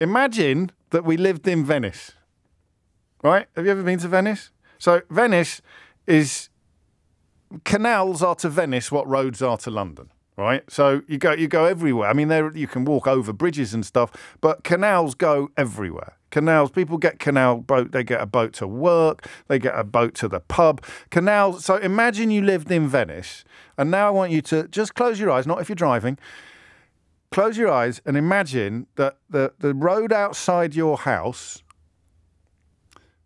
Imagine that we lived in Venice, right? Have you ever been to Venice? So Venice is, canals are to Venice what roads are to London, right? So you go everywhere. I mean, you can walk over bridges and stuff, but canals go everywhere. Canals, people get canal boat, they get a boat to work, they get a boat to the pub. Canals, so imagine you lived in Venice, and now I want you to just close your eyes, not if you're driving, close your eyes and imagine that the road outside your house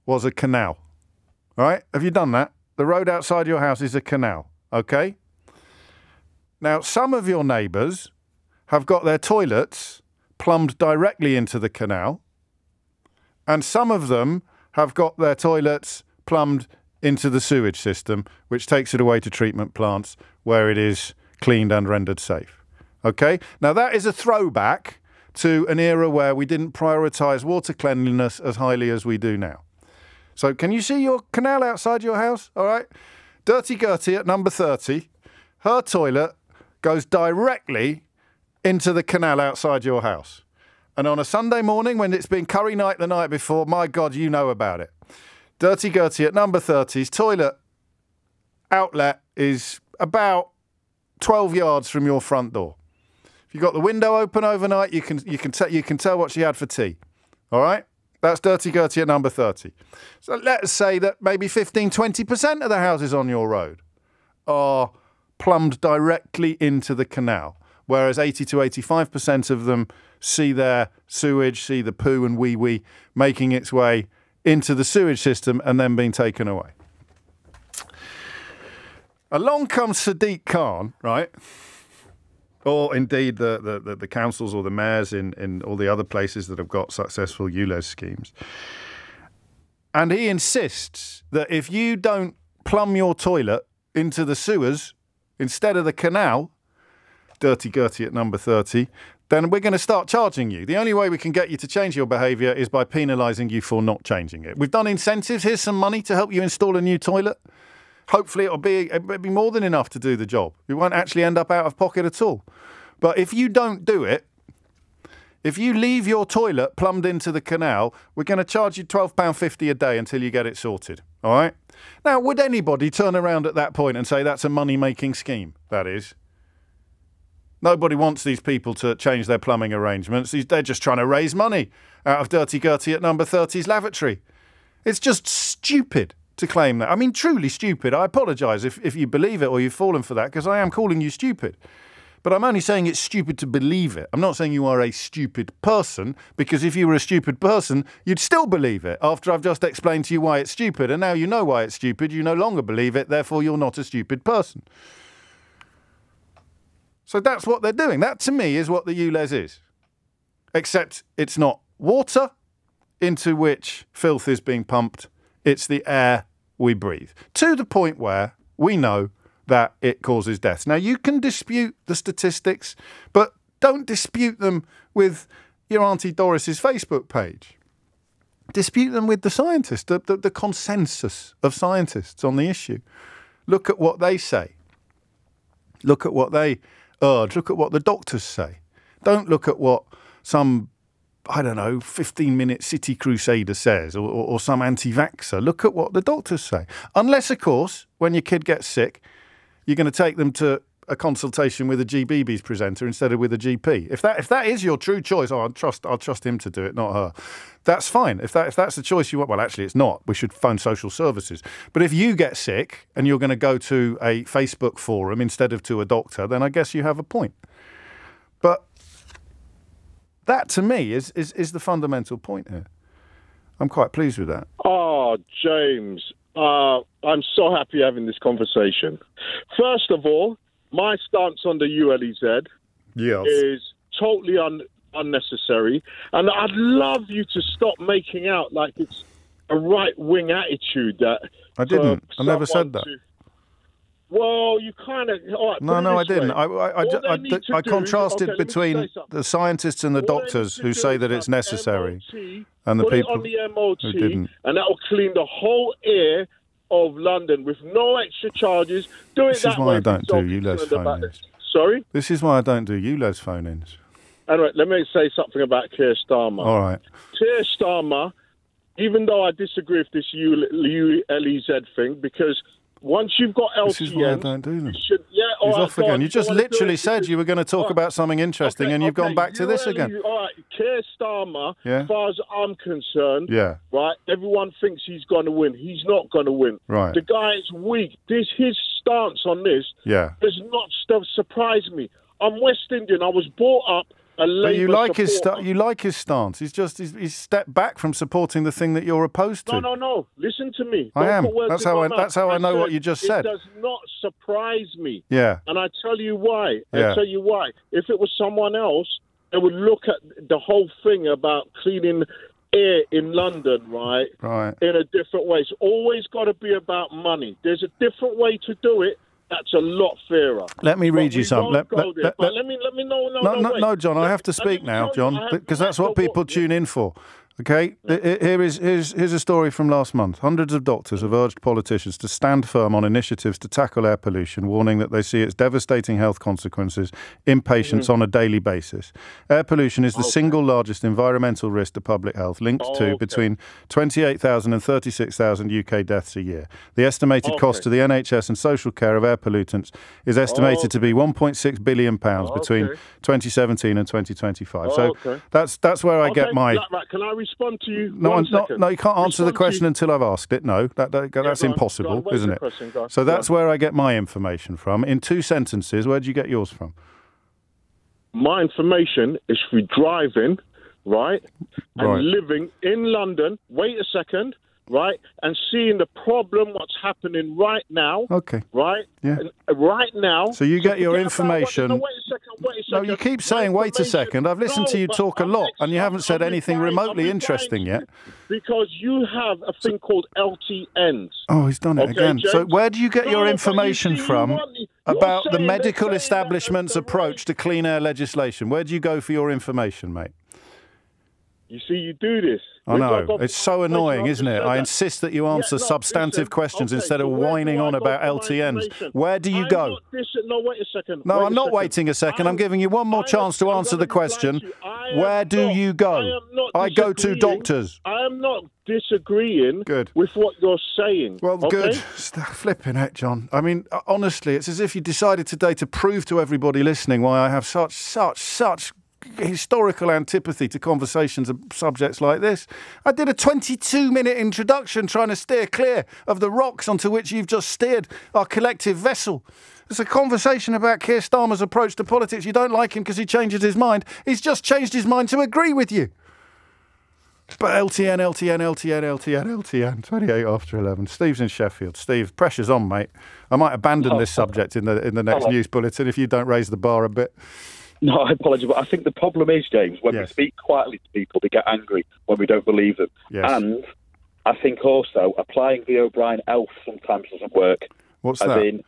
was a canal, all right? Have you done that? The road outside your house is a canal, okay? Now, some of your neighbours have got their toilets plumbed directly into the canal, and some of them have got their toilets plumbed into the sewage system, which takes it away to treatment plants where it is cleaned and rendered safe. Okay? Now, that is a throwback to an era where we didn't prioritise water cleanliness as highly as we do now. So can you see your canal outside your house? All right? Dirty Gertie at number 30, her toilet goes directly into the canal outside your house. And on a Sunday morning when it's been curry night the night before, my God, you know about it. Dirty Gertie at number 30's toilet outlet is about 12 yards from your front door. If you've got the window open overnight, you can tell what she had for tea. All right? That's Dirty Gertie at number 30. So let's say that maybe 15, 20% of the houses on your road are plumbed directly into the canal, whereas 80 to 85% of them see their sewage, see the poo and wee-wee making its way into the sewage system and then being taken away. Along comes Sadiq Khan, right? Or indeed the councils or the mayors in all the other places that have got successful ULEZ schemes. And he insists that if you don't plumb your toilet into the sewers instead of the canal, Dirty Gertie at number 30, then we're going to start charging you. The only way we can get you to change your behaviour is by penalising you for not changing it. We've done incentives. Here's some money to help you install a new toilet. Hopefully it'll be more than enough to do the job. You won't actually end up out of pocket at all. But if you don't do it, if you leave your toilet plumbed into the canal, we're going to charge you £12.50 a day until you get it sorted. All right? Now, would anybody turn around at that point and say that's a money-making scheme? That is. Nobody wants these people to change their plumbing arrangements. They're just trying to raise money out of Dirty Gertie at number 30's lavatory. It's just stupid to claim that. I mean, truly stupid. I apologise if you believe it or you've fallen for that, because I am calling you stupid. But I'm only saying it's stupid to believe it. I'm not saying you are a stupid person, because if you were a stupid person, you'd still believe it after I've just explained to you why it's stupid. And now you know why it's stupid. You no longer believe it. Therefore, you're not a stupid person. So that's what they're doing. That, to me, is what the ULEZ is. Except it's not water into which filth is being pumped. It's the air we breathe. To the point where we know that it causes deaths. Now, you can dispute the statistics, but don't dispute them with your Auntie Doris's Facebook page. Dispute them with the scientists, the consensus of scientists on the issue. Look at what they say. Look at what they urge. Look at what the doctors say. Don't look at what some, I don't know, 15-minute city crusader says or some anti-vaxxer. Look at what the doctors say. Unless, of course, when your kid gets sick, you're going to take them to a consultation with a GBB's presenter instead of with a GP. If that is your true choice, oh, I'll trust him to do it, not her. That's fine. If that's the choice you want, well, actually, it's not. We should phone social services. But if you get sick and you're going to go to a Facebook forum instead of to a doctor, then I guess you have a point. But that, to me, is the fundamental point here. I'm quite pleased with that. Oh, James, I'm so happy having this conversation. First of all, my stance on the ULEZ is totally unnecessary. And I'd love you to stop making out like it's a right-wing attitude. That I didn't. I never said that. Well, you kind of... Right, no, I didn't. I contrasted between the scientists and the doctors who say that it's necessary and the people on the MOT, who didn't. And that will clean the whole air of London with no extra charges. Do it that way. This is why I don't do ULEZ phone-ins. Sorry? This is why I don't do ULEZ phone-ins. Anyway, let me say something about Keir Starmer. All right. Keir Starmer, even though I disagree with this ULEZ thing, because once you've got LTN... This is why I don't do them. He's off again. You just literally said you were going to talk about something interesting, and you've gone back to this again. All right, Keir Starmer, as far as I'm concerned, right, everyone thinks he's going to win. He's not going to win. Right. The guy is weak. His stance on this does not surprise me. I'm West Indian. I was brought up a Labour supporter. But you like his stance. He's just he's stepped back from supporting the thing that you're opposed to. No, no, no. Listen to me. I am. That's how I know what you just said. It does not surprise me. Yeah. And I tell you why. I tell you why. If it was someone else, they would look at the whole thing about cleaning air in London, right? Right. In a different way. It's always got to be about money. There's a different way to do it. That's a lot fairer. Let me read you something. Let me No, John, I have to speak now, John, because that's what people tune in for. Okay? Here's a story from last month. Hundreds of doctors have urged politicians to stand firm on initiatives to tackle air pollution, warning that they see its devastating health consequences in patients on a daily basis. Air pollution is the single largest environmental risk to public health, linked to between 28,000 and 36,000 UK deaths a year. The estimated cost to the NHS and social care of air pollutants is estimated to be £1.6 billion between 2017 and 2025. So that's where I get my... Can I respond to you? No, no, you can't answer the question until I've asked it. No, that's impossible, isn't it? So that's where I get my information from. In two sentences, where do you get yours from? My information is through driving, right, and living in London. Wait a second, right, and seeing the problem, what's happening right now. Okay. Right. Yeah. Right now. So you get your information. No, you keep saying, wait a second. I've listened to you talk a lot, and you haven't said anything remotely interesting yet. Because you have a thing called LTNs. Oh, he's done it again. So where do you get your information from about the medical establishment's approach to clean air legislation? Where do you go for your information, mate? You see, you do this. I know. It's so annoying, isn't it? I insist that you answer substantive questions instead of whining on about LTNs. Where do you go? No, wait a second. No, I'm not waiting a second. I'm giving you one more chance to answer the question. Where do you go? I go to doctors. I am not disagreeing with what you're saying. Well, good. Flipping it, John. I mean, honestly, it's as if you decided today to prove to everybody listening why I have such historical antipathy to conversations of subjects like this. I did a 22-minute introduction trying to steer clear of the rocks onto which you've just steered our collective vessel. It's a conversation about Keir Starmer's approach to politics. You don't like him because he changes his mind. He's just changed his mind to agree with you. But LTN, LTN, LTN, LTN, LTN, 28 after 11. Steve's in Sheffield. Steve, pressure's on, mate. I might abandon this subject in the next news bulletin if you don't raise the bar a bit. No, I apologise, but I think the problem is, James, when we speak quietly to people, they get angry when we don't believe them. Yes. And I think also applying the O'Brien elf sometimes doesn't work. What's that? In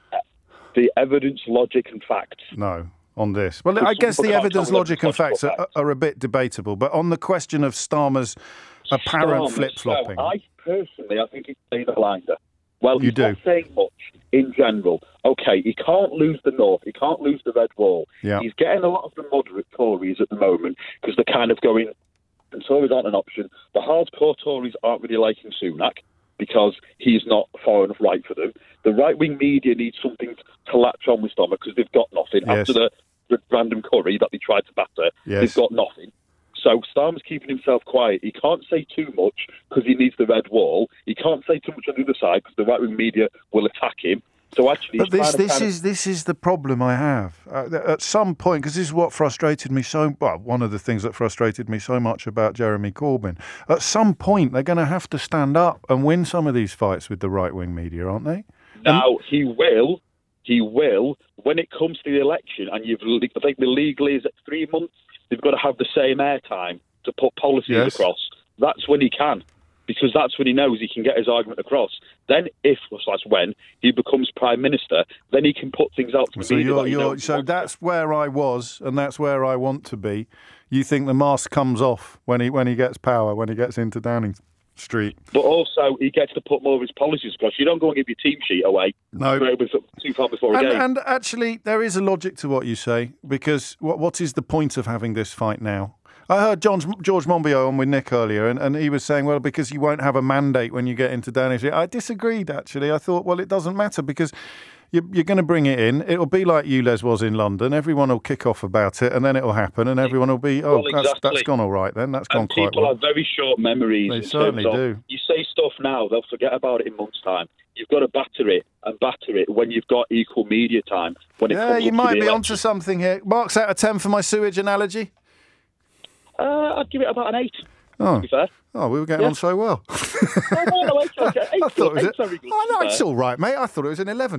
the evidence, logic and facts. No, on this. Well, I guess the evidence, logic and facts are a bit debatable, but on the question of Starmer's apparent flip-flopping... So I think he's played a blinder. Well, he's not saying much in general. Okay, he can't lose the North. He can't lose the Red Wall. Yeah. He's getting a lot of the moderate Tories at the moment because they're kind of going, and Tories aren't an option. The hardcore Tories aren't really liking Sunak because he's not far enough right for them. The right-wing media needs something to latch on with Starmer because they've got nothing. Yes. After the random curry that they tried to batter, they've got nothing. So Starmer's keeping himself quiet. He can't say too much because he needs the Red Wall. He can't say too much on the other side because the right-wing media will attack him. So actually, but this is the problem I have. At some point, because this is what frustrated me so... Well, one of the things that frustrated me so much about Jeremy Corbyn. At some point, they're going to have to stand up and win some of these fights with the right-wing media, aren't they? No, he will. He will. When it comes to the election, and I think the legally is at 3 months, they've got to have the same airtime to put policies across. That's when he can, because that's when he knows he can get his argument across. Then, if that's when he becomes prime minister, then he can put things out to the media. So that's where I was, and that's where I want to be. You think the mask comes off when he gets power, when he gets into Downing Street. But also, he gets to put more of his policies across. You don't go and give your team sheet away too far before a game. And actually, there is a logic to what you say, because what is the point of having this fight now? I heard George Monbiot on with Nick earlier, and he was saying, well, because you won't have a mandate when you get into Downing Street. I disagreed, actually. I thought, well, it doesn't matter, because you're going to bring it in. It'll be like ULEZ was in London. Everyone will kick off about it, and then it'll happen, and everyone will be, oh, well, exactly. that's gone all right then. That's gone quite well. People have very short memories. They certainly do. You say stuff now, they'll forget about it in months' time. You've got to batter it when you've got equal media time. Yeah, you might be onto something here. Marks out of 10 for my sewage analogy. I'd give it about an 8. Oh, to be fair. Oh, we were getting on so well. I thought it was. It's all right, mate. I thought it was an 11.